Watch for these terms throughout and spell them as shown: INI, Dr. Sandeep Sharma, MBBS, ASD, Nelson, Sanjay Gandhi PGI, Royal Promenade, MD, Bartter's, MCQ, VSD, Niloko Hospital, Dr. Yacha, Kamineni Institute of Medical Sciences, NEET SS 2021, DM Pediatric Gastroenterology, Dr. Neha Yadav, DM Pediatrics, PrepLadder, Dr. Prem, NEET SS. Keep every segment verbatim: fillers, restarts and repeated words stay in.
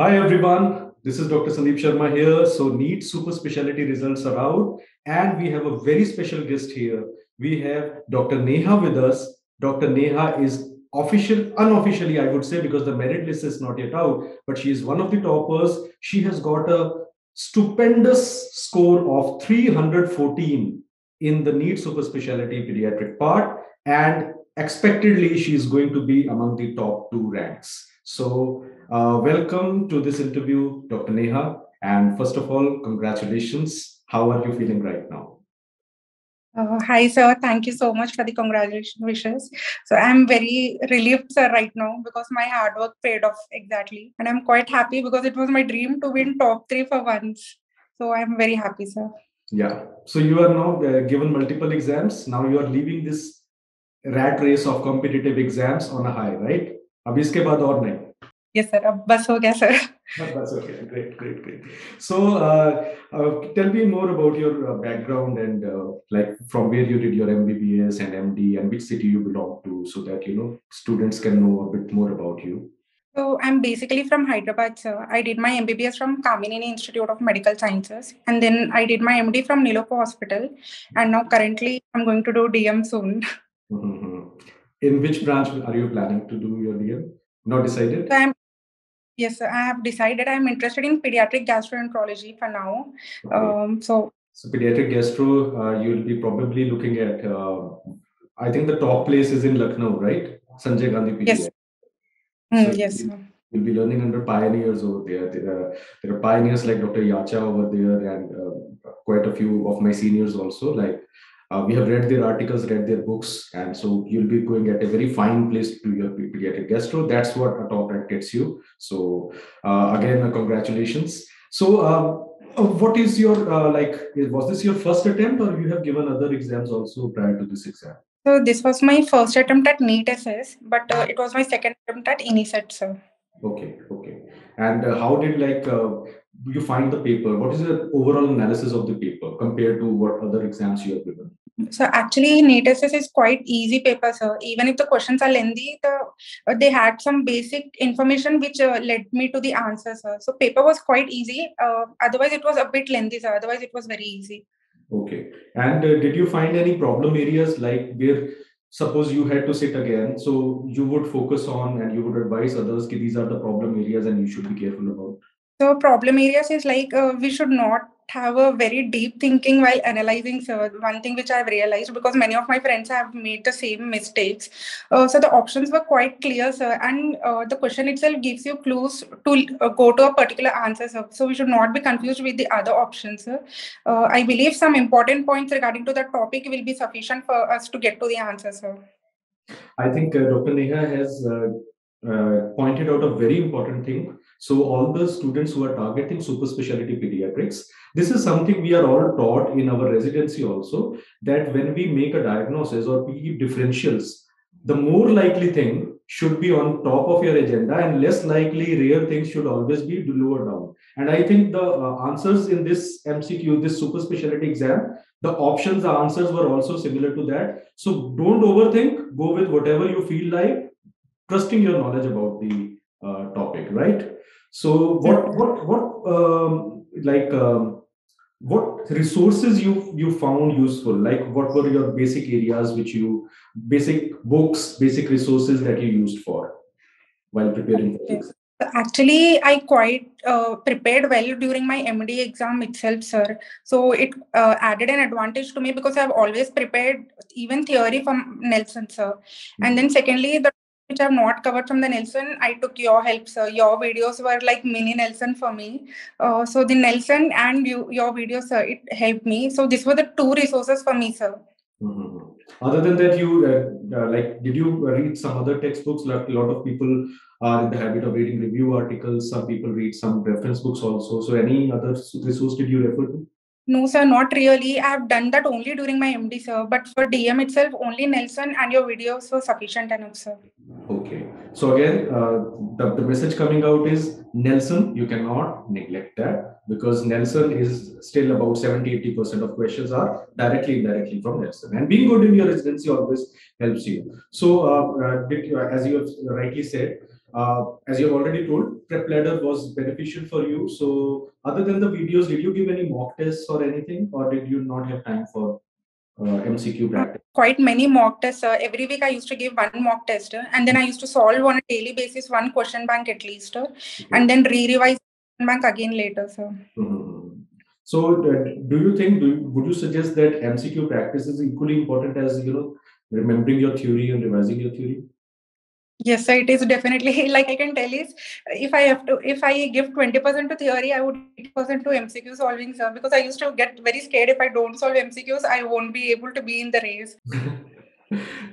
Hi everyone, this is Doctor Sandeep Sharma here. So NEET Super Speciality results are out and we have a very special guest here. We have Doctor Neha with us. Doctor Neha is official, unofficially I would say, because the merit list is not yet out, but she is one of the toppers. She has got a stupendous score of three hundred fourteen in the NEET Super Speciality Pediatric part, and expectedly she is going to be among the top two ranks. So Uh, welcome to this interview, Doctor Neha. And first of all, congratulations. How are you feeling right now? Uh, hi, sir. Thank you so much for the congratulations wishes. So I'm very relieved, sir, right now because my hard work paid off exactly. And I'm quite happy because it was my dream to win top three for once. So I'm very happy, sir. Yeah. So you are now uh, given multiple exams. Now you are leaving this rat race of competitive exams on a high, right? Ab iske baad aur nahi. Yes, sir. Ab bas ho gaya, sir. That's okay. Great, great, great. So, uh, uh, tell me more about your uh, background and uh, like from where you did your M B B S and M D and which city you belong to, so that, you know, students can know a bit more about you. So, I'm basically from Hyderabad, sir. I did my M B B S from Kamineni Institute of Medical Sciences. And then I did my M D from Niloko Hospital. And now currently I'm going to do D M soon. Mm-hmm. In which branch are you planning to do your D M? Not decided? So I'm Yes, sir, I have decided I'm interested in pediatric gastroenterology for now. Okay. Um, so, so pediatric gastro, uh, you'll be probably looking at, uh, I think the top place is in Lucknow, right? Sanjay Gandhi P G I. Yes, mm, so yes. You'll, you'll be learning under pioneers over there. There are, there are pioneers like Doctor Yacha over there and uh, quite a few of my seniors also. Like uh, we have read their articles, read their books. And so you'll be going at a very fine place to your pediatric gastro. That's what a top rank gets you. So uh, again, uh, congratulations. So uh, what is your, uh, like, was this your first attempt or you have given other exams also prior to this exam? So this was my first attempt at NEET S S, but uh, it was my second attempt at NESET, sir. Okay, okay. And uh, how did, like, uh, you find the paper? What is the overall analysis of the paper compared to what other exams you have given? So actually, NEET S S is quite easy paper, sir. Even if the questions are lengthy, the, they had some basic information which uh, led me to the answer, sir. So paper was quite easy. Uh, otherwise, it was a bit lengthy, sir. Otherwise, it was very easy. Okay. And uh, did you find any problem areas like where, suppose you had to sit again, so you would focus on and you would advise others that these are the problem areas and you should be careful about? So problem areas is like uh, we should not have a very deep thinking while analyzing, sir. One thing which I've realized because many of my friends have made the same mistakes. Uh, so the options were quite clear, sir. And uh, the question itself gives you clues to uh, go to a particular answer, sir. So we should not be confused with the other options, sir. Uh, I believe some important points regarding to the topic will be sufficient for us to get to the answer, sir. I think uh, Doctor Neha has uh, uh, pointed out a very important thing. So all the students who are targeting super specialty pediatrics, this is something we are all taught in our residency also, that when we make a diagnosis or P E differentials, the more likely thing should be on top of your agenda and less likely rare things should always be lower down. And I think the uh, answers in this M C Q, this super specialty exam, the options, the answers were also similar to that. So don't overthink, go with whatever you feel like, trusting your knowledge about the uh, topic, right? So what what what um, like um, what resources you you found useful? Like what were your basic areas which you basic books, basic resources that you used for while preparing for this? Actually, I quite uh, prepared well during my M D exam itself, sir. So it uh, added an advantage to me because I've always prepared even theory from Nelson, sir. Mm-hmm. And then secondly, the which I've not covered from the Nelson, I took your help, sir. Your videos were like mini Nelson for me. Uh, so the Nelson and you, your videos, sir, it helped me. So these were the two resources for me, sir. Mm-hmm. Other than that, you uh, uh, like, did you read some other textbooks? Like a lot of people are in the habit of reading review articles. Some people read some reference books also. So any other resource did you refer to? No, sir, not really. I have done that only during my M D, sir. But for D M itself, only Nelson and your videos were sufficient enough, sir. Okay. So again, uh, the, the message coming out is Nelson, you cannot neglect that because Nelson is still about seventy to eighty percent of questions are directly, indirectly from Nelson. And being good in your residency always helps you. So uh, uh, as you have rightly said, Uh, as you have already told, PrepLadder was beneficial for you. So other than the videos, did you give any mock tests or anything, or did you not have time for uh, M C Q practice? Quite many mock tests. Uh, every week I used to give one mock test, uh, and then I used to solve on a daily basis one question bank at least, uh, okay. and then re-revise bank again later. So. Mm-hmm. So do you think, do you, would you suggest that M C Q practice is equally important as, you know, remembering your theory and revising your theory? Yes, it is definitely. Like I can tell is, if I have to, if I give twenty percent to theory, I would eighty percent to M C Q solving, sir, because I used to get very scared if I don't solve M C Qs, I won't be able to be in the race.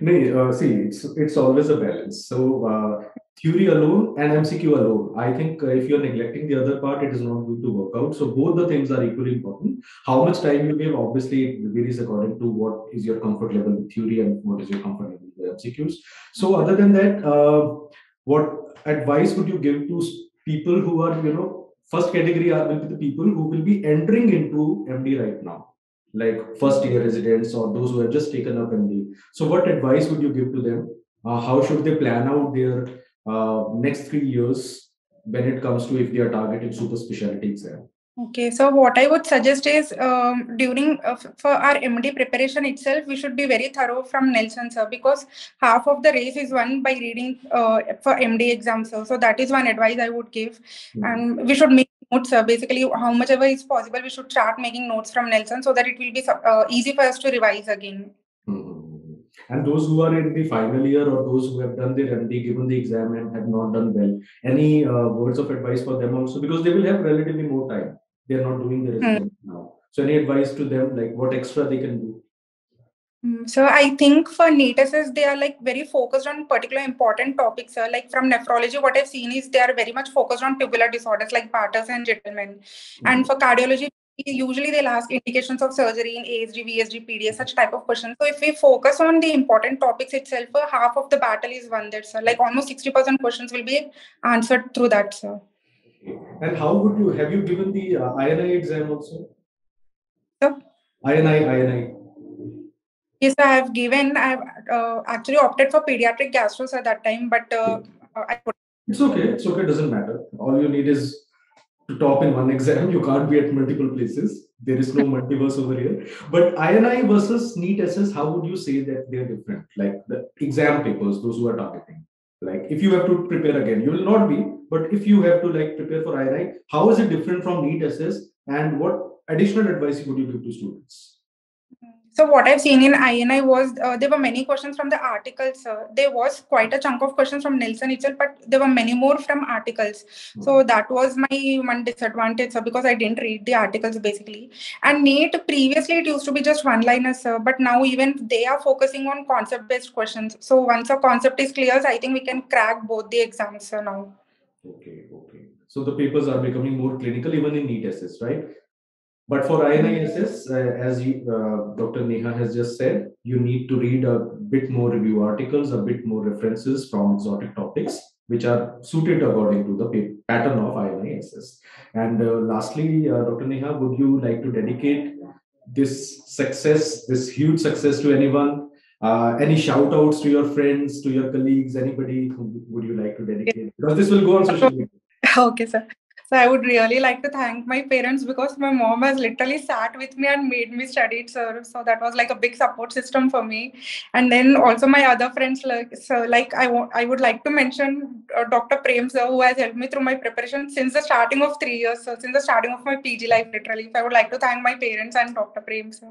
No, uh, see, it's, it's always a balance. So uh, theory alone and M C Q alone, I think uh, if you're neglecting the other part, it is not going to work out. So both the things are equally important. How much time you give, obviously, it varies according to what is your comfort level with theory and what is your comfort level with M C Qs. So other than that, uh, what advice would you give to people who are, you know, first category are will be the people who will be entering into M D right now, like first year residents or those who have just taken up M D. So what advice would you give to them? Uh, how should they plan out their uh, next three years when it comes to if they are targeting super specialty exam? Okay, so what I would suggest is um, during uh, for our M D preparation itself, we should be very thorough from Nelson, sir, because half of the race is won by reading uh, for M D exams. So, so that is one advice I would give. Mm-hmm. And we should make notes, sir. Basically, how much ever is possible, we should start making notes from Nelson so that it will be uh, easy for us to revise again. And those who are in the final year or those who have done their M D, given the exam and have not done well, any uh, words of advice for them also? Because they will have relatively more time. They are not doing the research mm. now. So any advice to them, like what extra they can do? So I think for NEET S S, they are like very focused on particular important topics, sir. Like from nephrology, what I've seen is they are very much focused on tubular disorders like Bartter's and Gentleman. Mm. And for cardiology, usually they'll ask indications of surgery in A S D, V S D, P D S, such type of questions. So if we focus on the important topics itself, half of the battle is won there, sir. Like almost sixty percent questions will be answered through that, sir. And how would you, have you given the uh, I N I exam also? Sir? I N I, I N I. Yes, I have given, I have uh, actually opted for pediatric gastros at that time, but uh, I couldn't. It's okay, it's okay, it doesn't matter. All you need is to top in one exam. You can't be at multiple places. There is no multiverse over here. But I N I versus NEET S S, how would you say that they're different? Like the exam papers, those who are targeting. Like if you have to prepare again, you will not be. But if you have to like prepare for I N I, how is it different from NEET S S? And what additional advice would you give to students? So what I've seen in I N I was, uh, there were many questions from the articles. Uh, there was quite a chunk of questions from Nelson itself, but there were many more from articles. Mm-hmm. So that was my one disadvantage, sir, because I didn't read the articles basically. And NEET, previously it used to be just one-liners, sir, but now even they are focusing on concept-based questions. So once a concept is clear, I think we can crack both the exams, sir, now. Okay, okay. So the papers are becoming more clinical even in NEET S S, right? But for I N I S S, uh, as you, uh, Doctor Neha has just said, you need to read a bit more review articles, a bit more references from exotic topics, which are suited according to the pattern of I N I S S. And uh, lastly, uh, Doctor Neha, would you like to dedicate this success, this huge success to anyone? Uh, any shout outs to your friends, to your colleagues, anybody who would you like to dedicate? Because this will go on social media. Okay, sir. So I would really like to thank my parents because my mom has literally sat with me and made me study it, sir. So that was like a big support system for me. And then also my other friends, like, so like I, I would like to mention uh, Doctor Prem, sir, who has helped me through my preparation since the starting of three years, sir, since the starting of my P G life, literally. So I would like to thank my parents and Doctor Prem, sir.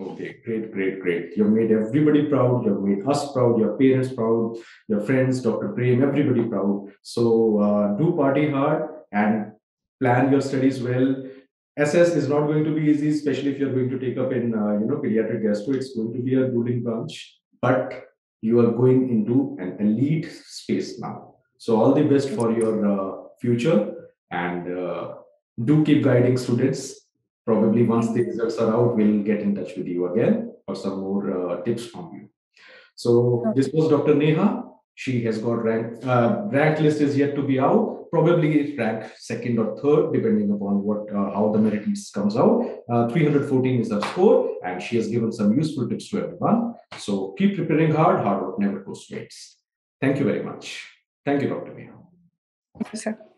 Okay, great, great, great. You've made everybody proud. You've made us proud, your parents proud, your friends, Doctor Prem, everybody proud. So uh, do party hard and plan your studies well. S S is not going to be easy, especially if you're going to take up in uh, you know pediatric gastro. It's going to be a grueling branch, but you are going into an elite space now. So all the best for your uh, future, and uh, do keep guiding students. Probably once the results are out, we'll get in touch with you again for some more uh, tips from you. So this was Doctor Neha. She has got ranked. Uh, ranked list is yet to be out. Probably ranked second or third, depending upon what uh, how the merit list comes out. Uh, three hundred fourteen is her score, and she has given some useful tips to everyone. So keep preparing hard. Hard work never goes waste. Thank you very much. Thank you, Doctor Neha. Yes, sir.